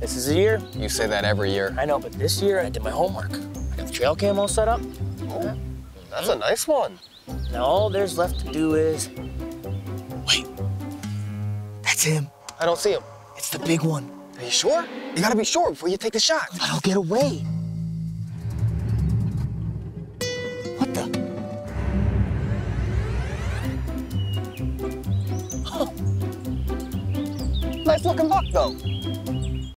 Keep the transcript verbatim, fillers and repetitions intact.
This is a year? You say that every year. I know, but this year I did my homework. I got the trail cam all set up. Oh, that's a nice one. Now all there's left to do is... Wait, that's him. I don't see him. It's the big one. Are you sure? You gotta be sure before you take the shot. But I'll get away. What the? Oh. Nice looking buck though.